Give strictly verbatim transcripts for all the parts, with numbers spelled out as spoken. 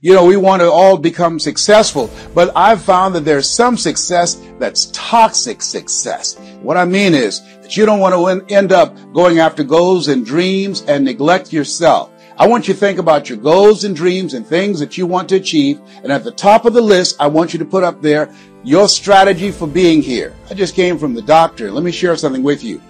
You know, we want to all become successful, but I've found that there's some success that's toxic success. What I mean is that you don't want to end up going after goals and dreams and neglect yourself. I want you to think about your goals and dreams and things that you want to achieve. And at the top of the list, I want you to put up there your strategy for being here. I just came from the doctor. Let me share something with you.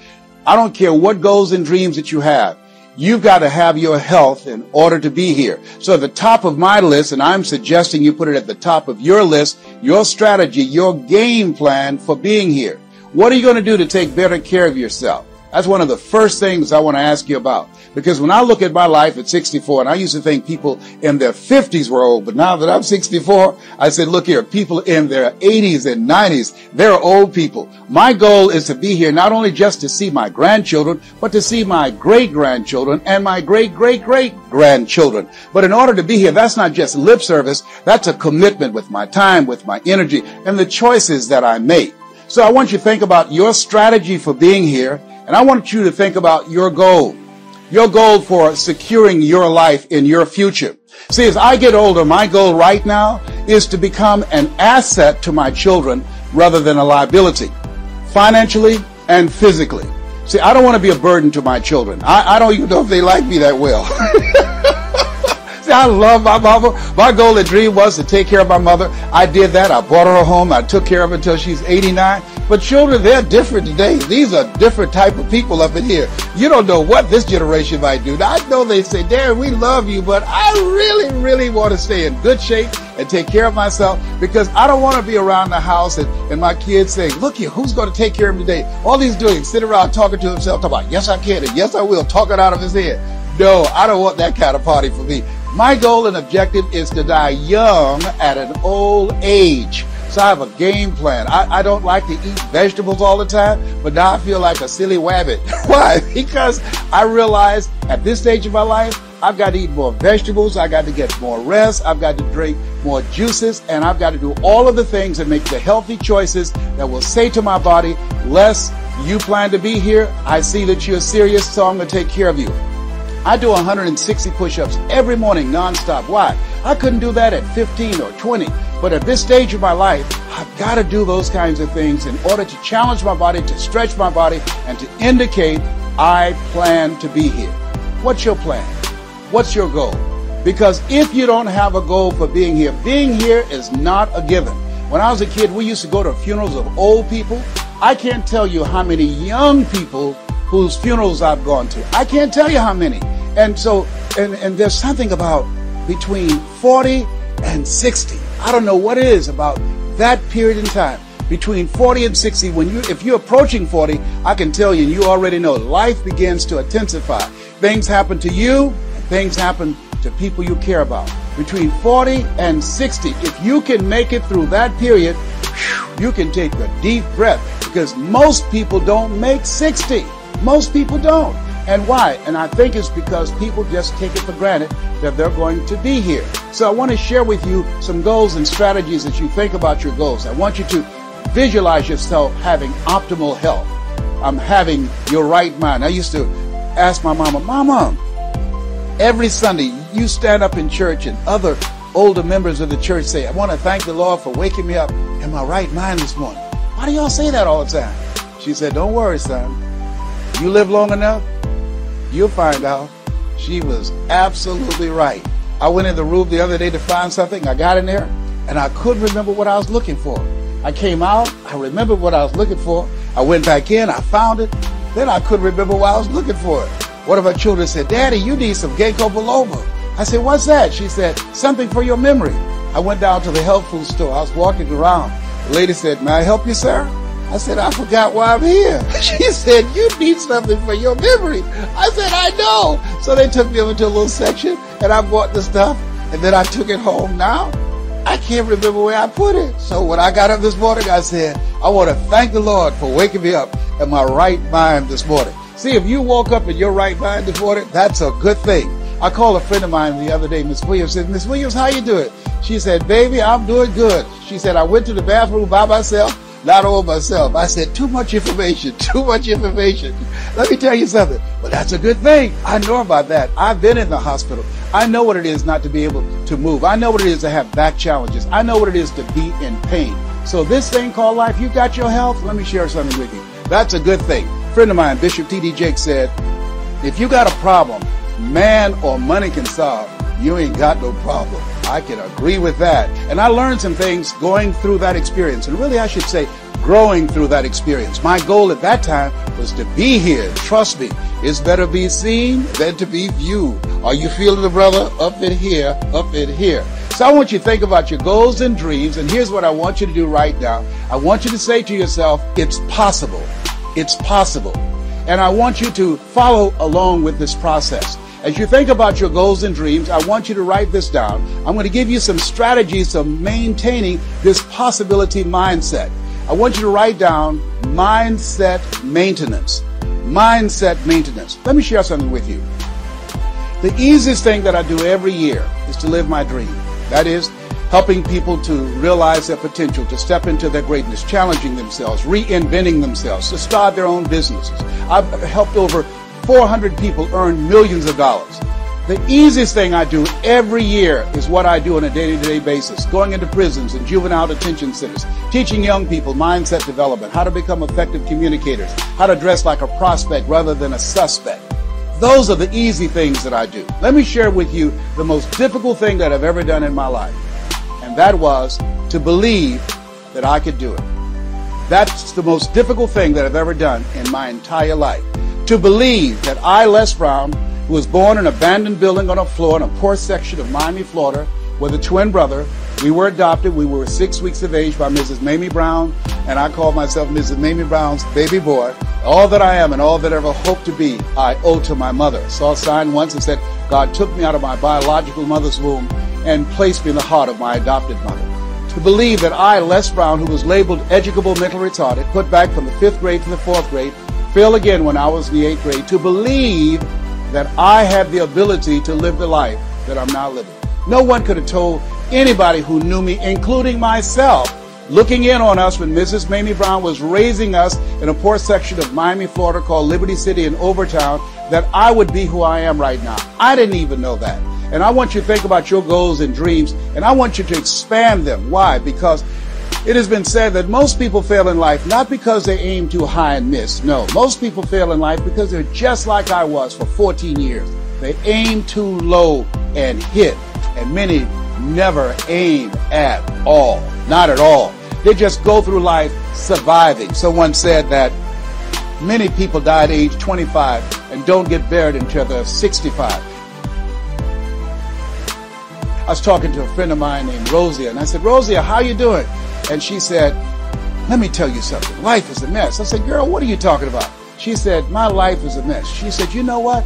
I don't care what goals and dreams that you have. You've got to have your health in order to be here. So at the top of my list, and I'm suggesting you put it at the top of your list, your strategy, your game plan for being here. What are you going to do to take better care of yourself? That's one of the first things I want to ask you about. Because when I look at my life at sixty-four, and I used to think people in their fifties were old, but now that I'm sixty-four, I said, look here, people in their eighties and nineties, they're old people. My goal is to be here not only just to see my grandchildren, but to see my great-grandchildren and my great-great-great-grandchildren. But in order to be here, that's not just lip service, that's a commitment with my time, with my energy, and the choices that I make. So I want you to think about your strategy for being here, and I want you to think about your goal. Your goal for securing your life in your future. See, as I get older, my goal right now is to become an asset to my children rather than a liability, financially and physically. See, I don't want to be a burden to my children. I, I don't even know if they like me that well. See, I love my mama. My goal and dream was to take care of my mother. I did that. I bought her a home. I took care of her until she's eighty-nine. But children, they're different today. These are different type of people up in here. You don't know what this generation might do. Now, I know they say, Darren, we love you, but I really, really want to stay in good shape and take care of myself because I don't want to be around the house and, and my kids saying, look here, who's going to take care of me today? All he's doing is sit around talking to himself, talking about, yes, I can, and yes, I will, talking out of his head. No, I don't want that kind of party for me. My goal and objective is to die young at an old age. So I have a game plan. I, I don't like to eat vegetables all the time, but now I feel like a silly wabbit. Why? Because I realize at this stage of my life, I've got to eat more vegetables, I've got to get more rest, I've got to drink more juices, and I've got to do all of the things that make the healthy choices that will say to my body, Les, you plan to be here, I see that you're serious, so I'm going to take care of you. I do one hundred sixty push-ups every morning nonstop. Why? I couldn't do that at fifteen or twenty. But at this stage of my life, I've got to do those kinds of things in order to challenge my body, to stretch my body, and to indicate I plan to be here. What's your plan? What's your goal? Because if you don't have a goal for being here, being here is not a given. When I was a kid, we used to go to funerals of old people. I can't tell you how many young people whose funerals I've gone to. I can't tell you how many. And so, and, and there's something about between forty and sixty. I don't know what it is about that period in time. Between forty and sixty, when you, if you're approaching forty, I can tell you, and you already know, life begins to intensify. Things happen to you, and things happen to people you care about. Between forty and sixty, if you can make it through that period, you can take a deep breath, because most people don't make sixty. Most people don't. And why? And I think it's because people just take it for granted that they're going to be here. So I want to share with you some goals and strategies that you think about your goals. I want you to visualize yourself having optimal health. I'm having your right mind. I used to ask my mama, Mama, every Sunday you stand up in church and other older members of the church say, I want to thank the Lord for waking me up in my right mind this morning. Why do y'all say that all the time? She said, don't worry, son. You live long enough, you'll find out. She was absolutely right. I went in the room the other day to find something. I got in there, and I couldn't remember what I was looking for. I came out. I remembered what I was looking for. I went back in. I found it. Then I couldn't remember why I was looking for it. One of her children said, Daddy, you need some ginkgo biloba. I said, what's that? She said, something for your memory. I went down to the health food store. I was walking around. The lady said, may I help you, sir? I said, I forgot why I'm here. She said, you need something for your memory. I said, I know. So they took me over to a little section, and I bought the stuff, and then I took it home. Now, I can't remember where I put it. So when I got up this morning, I said, I want to thank the Lord for waking me up in my right mind this morning. See, if you woke up in your right mind this morning, that's a good thing. I called a friend of mine the other day, Miss Williams, said, Miss Williams, how you doing? She said, baby, I'm doing good. She said, I went to the bathroom by myself. Not all myself. I said, too much information, too much information. Let me tell you something. Well, that's a good thing. I know about that. I've been in the hospital. I know what it is not to be able to move. I know what it is to have back challenges. I know what it is to be in pain. So this thing called life, you got your health, let me share something with you. That's a good thing. A friend of mine, Bishop T D Jake, said, if you got a problem man or money can solve, you ain't got no problem. I can agree with that. And I learned some things going through that experience. And really, I should say, growing through that experience. My goal at that time was to be here. Trust me, it's better be seen than to be viewed. Are you feeling the brother? Up in here, up in here. So I want you to think about your goals and dreams. And here's what I want you to do right now. I want you to say to yourself, it's possible. It's possible. And I want you to follow along with this process. As you think about your goals and dreams, I want you to write this down. I'm going to give you some strategies of maintaining this possibility mindset. I want you to write down mindset maintenance. Mindset maintenance. Let me share something with you. The easiest thing that I do every year is to live my dream. That is, helping people to realize their potential, to step into their greatness, challenging themselves, reinventing themselves, to start their own businesses. I've helped over four hundred people earn millions of dollars. The easiest thing I do every year is what I do on a day-to-day basis, going into prisons and juvenile detention centers, teaching young people mindset development, how to become effective communicators, how to dress like a prospect rather than a suspect. Those are the easy things that I do. Let me share with you the most difficult thing that I've ever done in my life, and that was to believe that I could do it. That's the most difficult thing that I've ever done in my entire life. To believe that I, Les Brown, who was born in an abandoned building on a floor in a poor section of Miami, Florida, with a twin brother, we were adopted. We were six weeks of age by Missus Mamie Brown, and I call myself Missus Mamie Brown's baby boy. All that I am and all that I ever hope to be, I owe to my mother. Saw a sign once and said, God took me out of my biological mother's womb and placed me in the heart of my adopted mother. To believe that I, Les Brown, who was labeled educable mentally retarded, put back from the fifth grade to the fourth grade, fail again when I was in the eighth grade, to believe that I had the ability to live the life that I'm now living. No one could have told anybody who knew me, including myself, looking in on us when Missus Mamie Brown was raising us in a poor section of Miami, Florida called Liberty City in Overtown, that I would be who I am right now. I didn't even know that. And I want you to think about your goals and dreams, and I want you to expand them. Why? Because it has been said that most people fail in life not because they aim too high and miss. No, most people fail in life because they're just like I was for fourteen years. They aim too low and hit, and many never aim at all, not at all. They just go through life surviving. Someone said that many people die at age twenty-five and don't get buried until they're sixty-five. I was talking to a friend of mine named Rosia, and I said, Rosia, how you doing? And she said, let me tell you something. Life is a mess. I said, girl, what are you talking about? She said, my life is a mess. She said, you know what?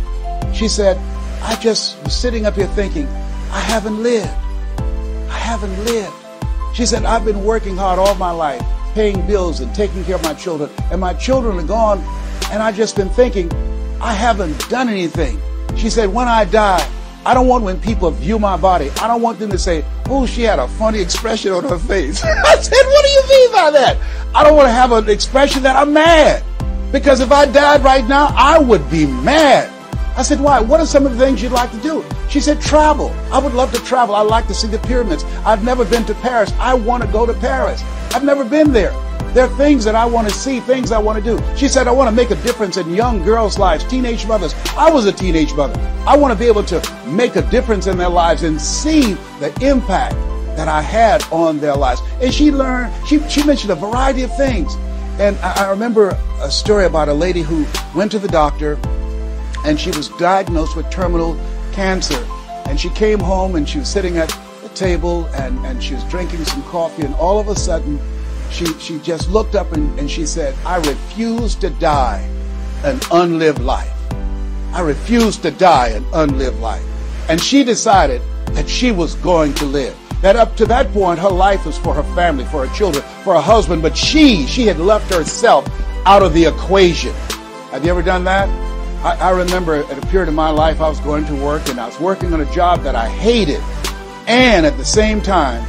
She said, I just was sitting up here thinking, I haven't lived. I haven't lived. She said, I've been working hard all my life, paying bills and taking care of my children, and my children are gone, and I've just been thinking, I haven't done anything. She said, when I die, I don't want when people view my body, I don't want them to say, oh, she had a funny expression on her face. I said, what do you mean by that? I don't want to have an expression that I'm mad. Because if I died right now, I would be mad. I said, why? What are some of the things you'd like to do? She said, travel. I would love to travel. I'd like to see the pyramids. I've never been to Paris. I want to go to Paris. I've never been there. There are things that I want to see, things I want to do. She said, I want to make a difference in young girls' lives, teenage mothers. I was a teenage mother. I want to be able to make a difference in their lives and see the impact that I had on their lives. And she learned, she, she mentioned a variety of things. And I, I remember a story about a lady who went to the doctor and she was diagnosed with terminal cancer. And she came home and she was sitting at the table and, and she was drinking some coffee, and all of a sudden, She, she just looked up and, and she said, I refuse to die an unlived life. I refuse to die an unlived life. And she decided that she was going to live. That up to that point, her life was for her family, for her children, for her husband. But she, she had left herself out of the equation. Have you ever done that? I, I remember at a period of my life, I was going to work and I was working on a job that I hated. And at the same time,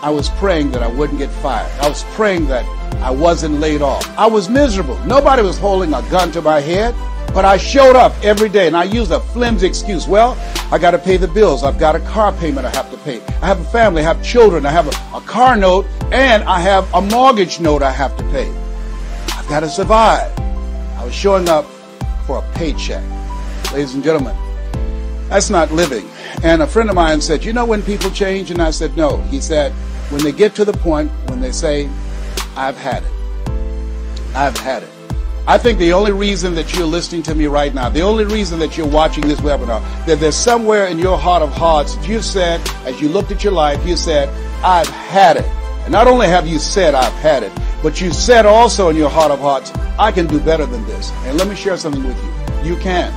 I was praying that I wouldn't get fired. I was praying that I wasn't laid off. I was miserable. Nobody was holding a gun to my head. But I showed up every day, and I used a flimsy excuse. Well, I got to pay the bills. I've got a car payment I have to pay. I have a family. I have children. I have a, a car note, and I have a mortgage note I have to pay. I've got to survive. I was showing up for a paycheck. Ladies and gentlemen, that's not living. And a friend of mine said, you know when people change? And I said, no. He said, when they get to the point when they say, I've had it. I've had it. I think the only reason that you're listening to me right now, the only reason that you're watching this webinar, that there's somewhere in your heart of hearts that you've said, as you looked at your life, you said, I've had it. And not only have you said, I've had it, but you said also in your heart of hearts, I can do better than this. And let me share something with you. You can.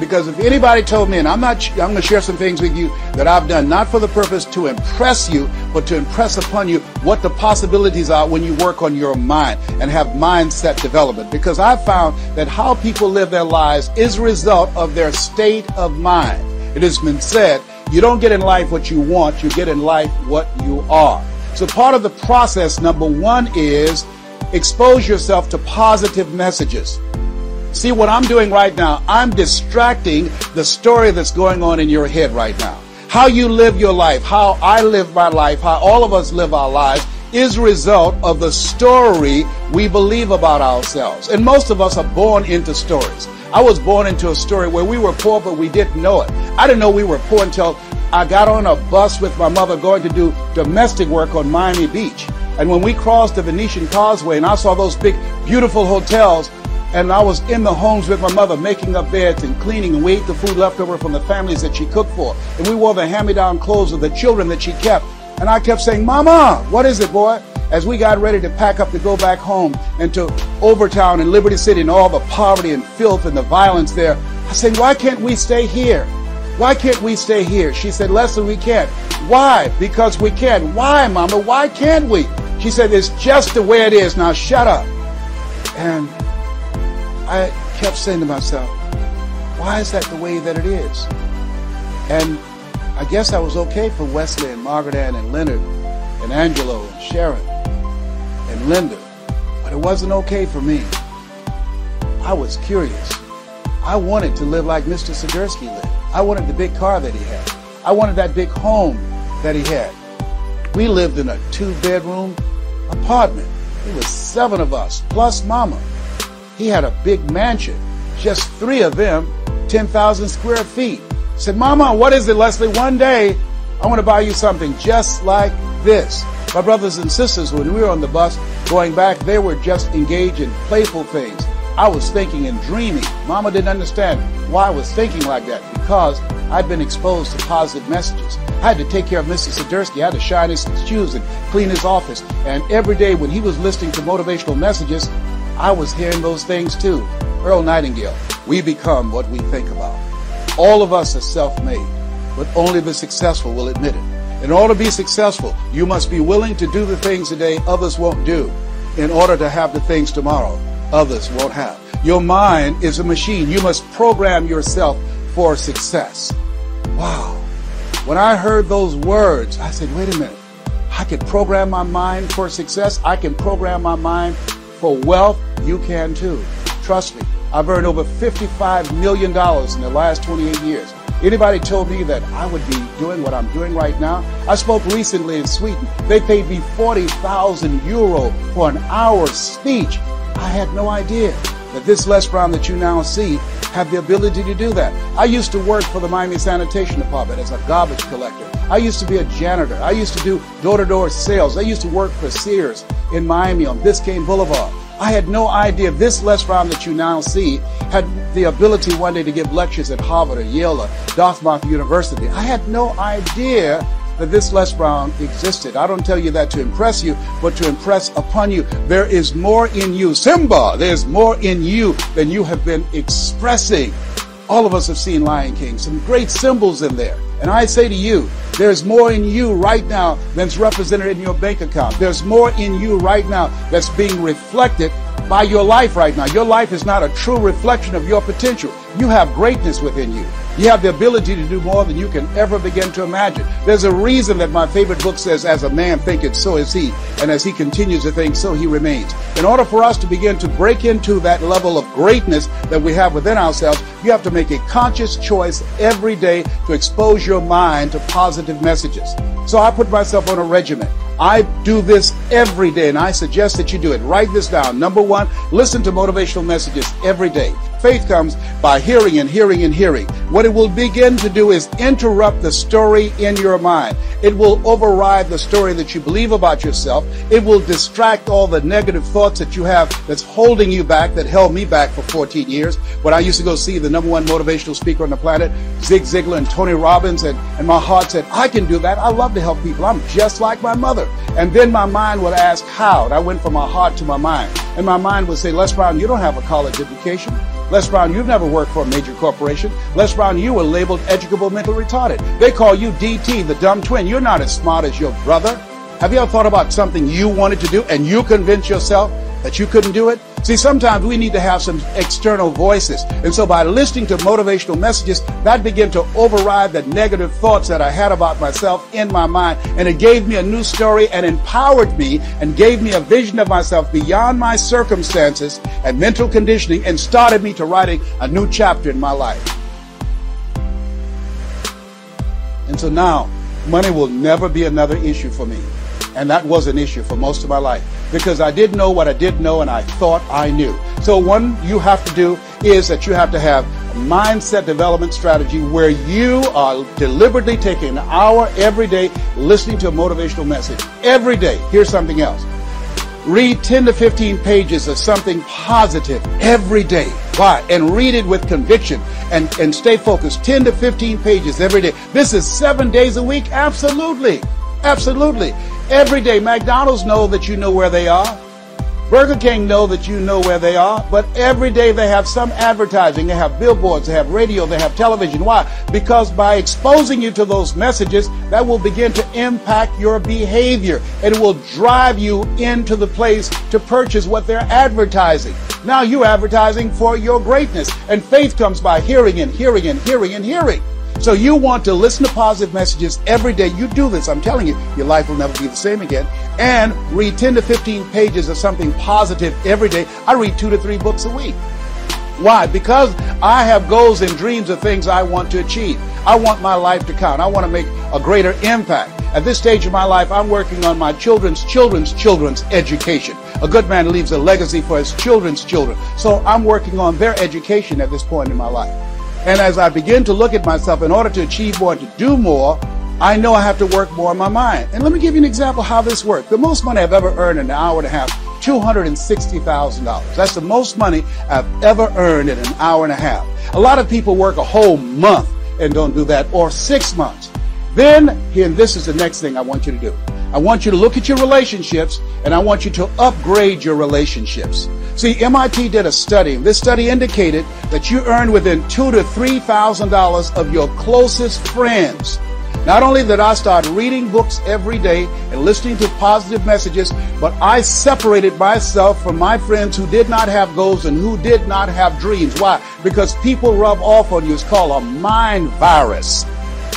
Because if anybody told me, and I'm not, I'm going to share some things with you that I've done, not for the purpose to impress you, but to impress upon you what the possibilities are when you work on your mind and have mindset development. Because I've found that how people live their lives is a result of their state of mind. It has been said, you don't get in life what you want, you get in life what you are. So part of the process, number one, is expose yourself to positive messages. See, what I'm doing right now, I'm distracting the story that's going on in your head right now. How you live your life, how I live my life, how all of us live our lives is a result of the story we believe about ourselves. And most of us are born into stories. I was born into a story where we were poor, but we didn't know it. I didn't know we were poor until I got on a bus with my mother going to do domestic work on Miami Beach. And when we crossed the Venetian Causeway and I saw those big, beautiful hotels, and I was in the homes with my mother making up beds and cleaning, and we ate the food left over from the families that she cooked for. And we wore the hand-me-down clothes of the children that she kept. And I kept saying, Mama, what is it, boy? As we got ready to pack up to go back home and to Overtown and Liberty City and all the poverty and filth and the violence there, I said, why can't we stay here? Why can't we stay here? She said, Leslie, we can't. Why? Because we can. Why, Mama? Why can't we? She said, it's just the way it is. Now shut up. And I kept saying to myself, why is that the way that it is? And I guess I was okay for Wesley and Margaret Ann and Leonard and Angelo and Sharon and Linda, but it wasn't okay for me. I was curious. I wanted to live like Mister Sigursky lived. I wanted the big car that he had. I wanted that big home that he had. We lived in a two-bedroom apartment. It was seven of us, plus Mama. He had a big mansion, just three of them, ten thousand square feet. I said, Mama, what is it, Leslie? One day, I want to buy you something just like this. My brothers and sisters, when we were on the bus going back, they were just engaged in playful things. I was thinking and dreaming. Mama didn't understand why I was thinking like that, because I'd been exposed to positive messages. I had to take care of Mister Sigursky. I had to shine his shoes and clean his office. And every day when he was listening to motivational messages, I was hearing those things too. Earl Nightingale, we become what we think about. All of us are self-made, but only the successful will admit it. In order to be successful, you must be willing to do the things today others won't do in order to have the things tomorrow others won't have. Your mind is a machine. You must program yourself for success. Wow. When I heard those words, I said, wait a minute. I can program my mind for success. I can program my mind for wealth. You can too. Trust me, I've earned over fifty-five million dollars in the last twenty-eight years. Anybody told me that I would be doing what I'm doing right now? I spoke recently in Sweden. They paid me forty thousand euro for an hour speech. I had no idea that this Les Brown that you now see have the ability to do that. I used to work for the Miami Sanitation Department as a garbage collector. I used to be a janitor. I used to do door-to-door sales. I used to work for Sears in Miami on Biscayne Boulevard. I had no idea this Les Brown that you now see had the ability one day to give lectures at Harvard or Yale or Dartmouth University. I had no idea that this Les Brown existed. I don't tell you that to impress you, but to impress upon you. There is more in you. Simba, there's more in you than you have been expressing. All of us have seen Lion King, some great symbols in there. And I say to you, there's more in you right now than's represented in your bank account. There's more in you right now that's being reflected by your life right now. Your life is not a true reflection of your potential. You have greatness within you. You have the ability to do more than you can ever begin to imagine. There's a reason that my favorite book says, as a man thinketh, so is he. And as he continues to think, so he remains. In order for us to begin to break into that level of greatness that we have within ourselves, you have to make a conscious choice every day to expose your mind to positive messages. So I put myself on a regimen. I do this every day, and I suggest that you do it. Write this down. Number one, listen to motivational messages every day. Faith comes by hearing and hearing and hearing. What it will begin to do is interrupt the story in your mind. It will override the story that you believe about yourself. It will distract all the negative thoughts that you have that's holding you back, that held me back for fourteen years. When I used to go see the number one motivational speaker on the planet, Zig Ziglar and Tony Robbins, and, and my heart said, I can do that. I love to help people. I'm just like my mother. And then my mind would ask how. And I went from my heart to my mind. And my mind would say, Les Brown, you don't have a college education. Les Brown, you've never worked for a major corporation. Les Brown, you were labeled educable mentally retarded. They call you D T, the dumb twin. You're not as smart as your brother. Have you ever thought about something you wanted to do and you convinced yourself that you couldn't do it? See, sometimes we need to have some external voices. And so by listening to motivational messages, that began to override the negative thoughts that I had about myself in my mind. And it gave me a new story and empowered me and gave me a vision of myself beyond my circumstances and mental conditioning, and started me to writing a new chapter in my life. And so now, money will never be another issue for me. And that was an issue for most of my life, because I didn't know what I didn't know, and I thought I knew. So one you have to do is that you have to have a mindset development strategy where you are deliberately taking an hour every day listening to a motivational message. Every day, here's something else. Read ten to fifteen pages of something positive every day. Why? And read it with conviction and, and stay focused. ten to fifteen pages every day. This is seven days a week. Absolutely. Absolutely. Every day. McDonald's know that you know where they are. Burger King know that you know where they are. But every day they have some advertising. They have billboards. They have radio. They have television. Why? Because by exposing you to those messages, that will begin to impact your behavior. It will drive you into the place to purchase what they're advertising. Now you're advertising for your greatness. And faith comes by hearing and hearing and hearing and hearing. So you want to listen to positive messages every day. You do this, I'm telling you, your life will never be the same again. And read ten to fifteen pages of something positive every day. I read two to three books a week. Why? Because I have goals and dreams of things I want to achieve. I want my life to count. I want to make a greater impact. At this stage of my life, I'm working on my children's children's children's education. A good man leaves a legacy for his children's children. So I'm working on their education at this point in my life. And as I begin to look at myself, in order to achieve more, to do more, I know I have to work more on my mind. And let me give you an example how this worked. The most money I've ever earned in an hour and a half, two hundred sixty thousand dollars. That's the most money I've ever earned in an hour and a half. A lot of people work a whole month and don't do that, or six months. Then, here, and this is the next thing I want you to do. I want you to look at your relationships, and I want you to upgrade your relationships. See, M I T did a study. This study indicated that you earn within two thousand to three thousand dollars of your closest friends. Not only did I start reading books every day and listening to positive messages, but I separated myself from my friends who did not have goals and who did not have dreams. Why? Because people rub off on you. It's called a mind virus.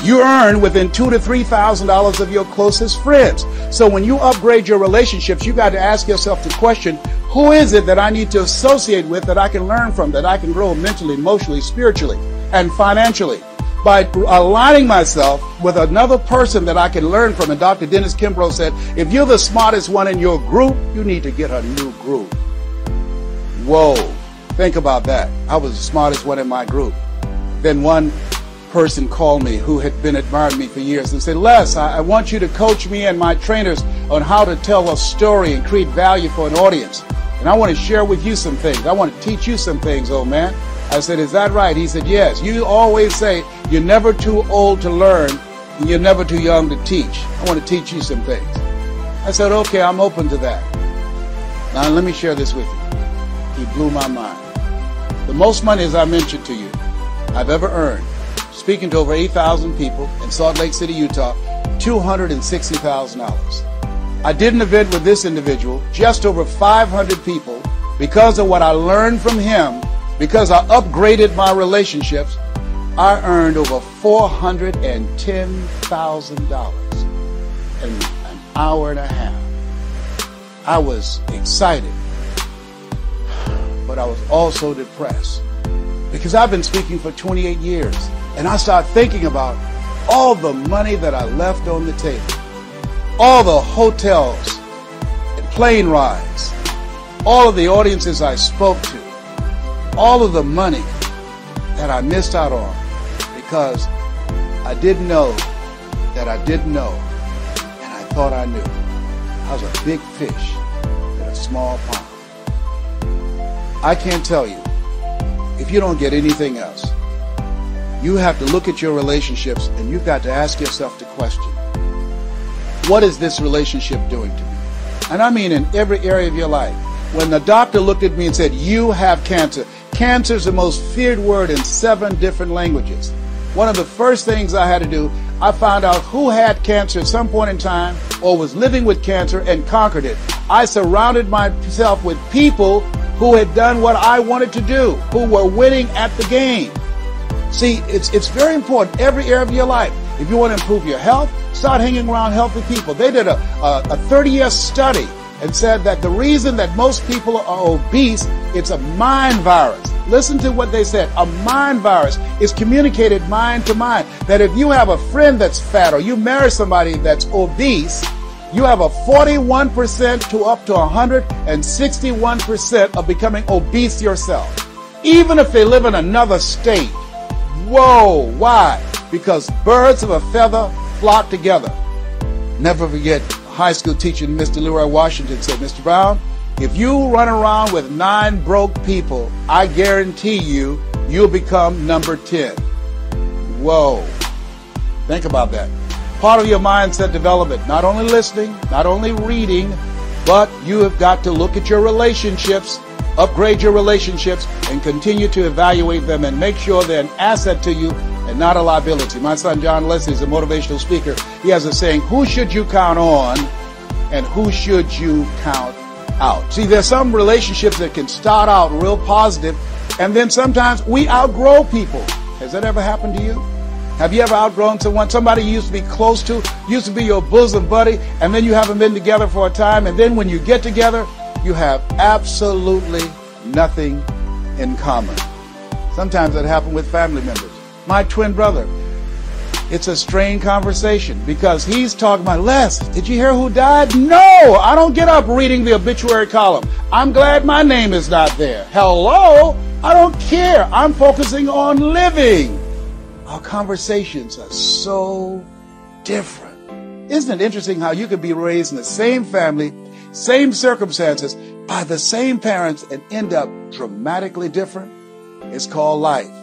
You earn within two to three thousand dollars of your closest friends. So when you upgrade your relationships, you got to ask yourself the question, who is it that I need to associate with, that I can learn from, that I can grow mentally, emotionally, spiritually, and financially? By aligning myself with another person that I can learn from. And Doctor Dennis Kimbro said, if you're the smartest one in your group, you need to get a new group. Whoa, think about that. I was the smartest one in my group. Then one person called me who had been admiring me for years and said, Les, I, I want you to coach me and my trainers on how to tell a story and create value for an audience. And I want to share with you some things. I want to teach you some things, old man. I said, is that right? He said, yes. You always say you're never too old to learn and you're never too young to teach. I want to teach you some things. I said, okay, I'm open to that. Now let me share this with you. He blew my mind. The most money, as I mentioned to you, I've ever earned, speaking to over eight thousand people in Salt Lake City, Utah, two hundred sixty thousand dollars. I did an event with this individual, just over five hundred people, because of what I learned from him, because I upgraded my relationships, I earned over four hundred ten thousand dollars in an hour and a half. I was excited, but I was also depressed because I've been speaking for twenty-eight years, and I started thinking about all the money that I left on the table, all the hotels and plane rides, all of the audiences I spoke to, all of the money that I missed out on because I didn't know that I didn't know, and I thought I knew. I was a big fish in a small pond. I can't tell you, if you don't get anything else, you have to look at your relationships and you've got to ask yourself the question, what is this relationship doing to me? And I mean in every area of your life. When the doctor looked at me and said, you have cancer. Cancer is the most feared word in seven different languages. One of the first things I had to do, I found out who had cancer at some point in time or was living with cancer and conquered it. I surrounded myself with people who had done what I wanted to do, who were winning at the game. See, it's, it's very important, every area of your life. If you want to improve your health, start hanging around healthy people. They did a thirty-year study and said that the reason that most people are obese, it's a mind virus. Listen to what they said. A mind virus is communicated mind to mind. That if you have a friend that's fat or you marry somebody that's obese, you have a forty-one percent to up to one hundred sixty-one percent of becoming obese yourself. Even if they live in another state. Whoa, why? Because birds of a feather flock together. Never forget, high school teacher Mister Leroy Washington said, Mister Brown, if you run around with nine broke people, I guarantee you, you'll become number ten. Whoa. Think about that. Part of your mindset development, not only listening, not only reading, but you have got to look at your relationships, upgrade your relationships, and continue to evaluate them and make sure they're an asset to you and not a liability. My son John Leslie is a motivational speaker. He has a saying, who should you count on and who should you count out? See, there's some relationships that can start out real positive, and then sometimes we outgrow people. Has that ever happened to you? Have you ever outgrown someone? Somebody you used to be close to, used to be your bosom buddy, and then you haven't been together for a time, and then when you get together, you have absolutely nothing in common. Sometimes that happens with family members. My twin brother, it's a strained conversation because he's talking about, Les, did you hear who died? No, I don't get up reading the obituary column. I'm glad my name is not there. Hello, I don't care. I'm focusing on living. Our conversations are so different. Isn't it interesting how you could be raised in the same family, same circumstances, by the same parents and end up dramatically different? It's called life.